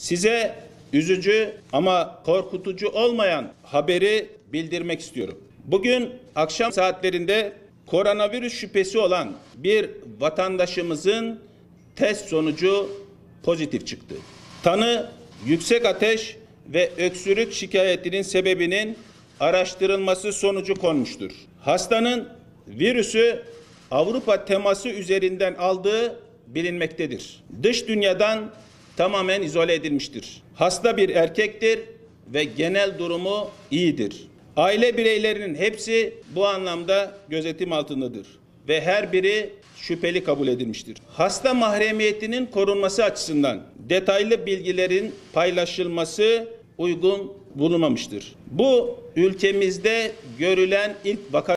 Size üzücü ama korkutucu olmayan haberi bildirmek istiyorum. Bugün akşam saatlerinde koronavirüs şüphesi olan bir vatandaşımızın test sonucu pozitif çıktı. Tanı yüksek ateş ve öksürük şikayetinin sebebinin araştırılması sonucu konmuştur. Hastanın virüsü Avrupa teması üzerinden aldığı bilinmektedir. Dış dünyadan tamamen izole edilmiştir. Hasta bir erkektir ve genel durumu iyidir. Aile bireylerinin hepsi bu anlamda gözetim altındadır ve her biri şüpheli kabul edilmiştir. Hasta mahremiyetinin korunması açısından detaylı bilgilerin paylaşılması uygun bulunmamıştır. Bu ülkemizde görülen ilk vaka